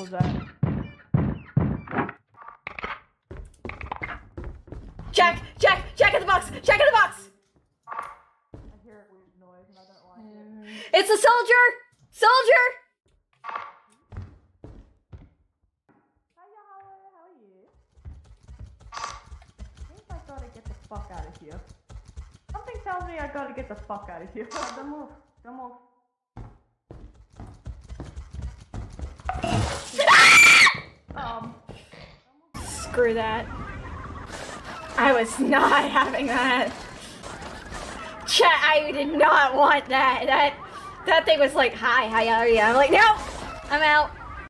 was that? Jack! Jack! Jack in the box! Jack in the box! I hear a weird noise and I don't like it. It's a soldier! Soldier! Hi y'all, how are you? I think I gotta get the fuck out of here. Something tells me I gotta get the fuck out of here. Don't move. Don't move. Screw that. I was not having that. Chat, I did not want that. That thing was like, hi, how are you? I'm like, no, I'm out.